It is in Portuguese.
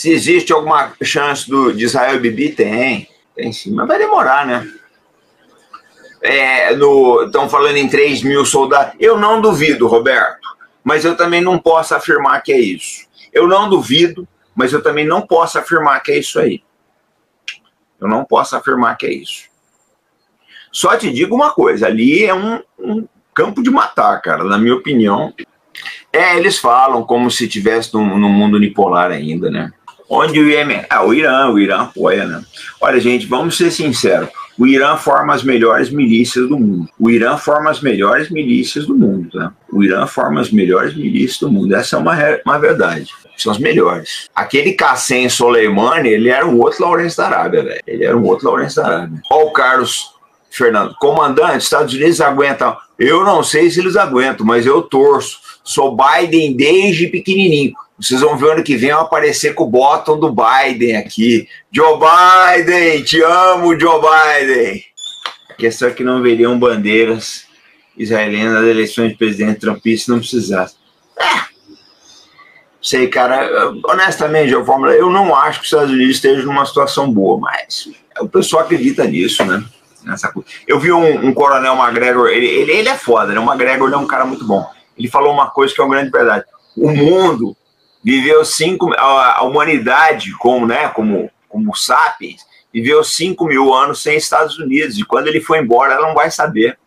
Se existe alguma chance de Israel Bibi, tem sim, mas vai demorar, né? Estão falando em 3 mil soldados. Eu não duvido, Roberto, mas eu também não posso afirmar que é isso. Eu não duvido, mas eu também não posso afirmar que é isso aí. Eu não posso afirmar que é isso. Só te digo uma coisa, ali é um campo de matar, cara, na minha opinião. Eles falam como se estivesse no mundo unipolar ainda, né? Onde o Iêmen... O Irã apoia, né? Olha, gente, vamos ser sinceros. O Irã forma as melhores milícias do mundo. O Irã forma as melhores milícias do mundo, né? O Irã forma as melhores milícias do mundo. Essa é uma verdade. São as melhores. Aquele Qassem Soleimani, ele era um outro Lawrence da Arábia, velho. Ele era um outro Lawrence da Arábia. Olha o Carlos Fernando. Comandante, Estados Unidos aguentam. Eu não sei se eles aguentam, mas eu torço. Sou Biden desde pequenininho. Vocês vão ver ano que vem eu aparecer com o botão do Biden aqui. Joe Biden, te amo, Joe Biden. A questão é que não veriam bandeiras israelenses nas eleições de presidente Trump se não precisasse. Sei, cara, honestamente, eu não acho que os Estados Unidos estejam numa situação boa, mas o pessoal acredita nisso, né? Nessa coisa. Eu vi um coronel McGregor, ele é foda, né? O McGregor é um cara muito bom. Ele falou uma coisa que é uma grande verdade. O mundo viveu a humanidade, como sapiens, viveu 5 mil anos sem Estados Unidos, e quando ele foi embora, ela não vai saber.